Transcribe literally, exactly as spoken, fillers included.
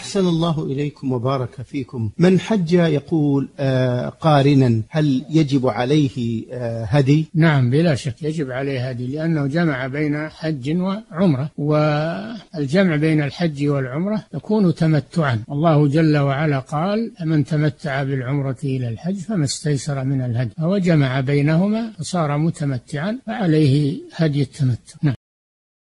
أحسن الله إليكم وبارك فيكم. من حج يقول آه قارنا، هل يجب عليه آه هدي؟ نعم بلا شك يجب عليه هدي، لأنه جمع بين حج وعمرة، والجمع بين الحج والعمرة يكون تمتعا. الله جل وعلا قال: من تمتع بالعمرة إلى الحج فما استيسر من الهدي، وجمع بينهما فصار متمتعا فعليه هدي التمتع. نعم.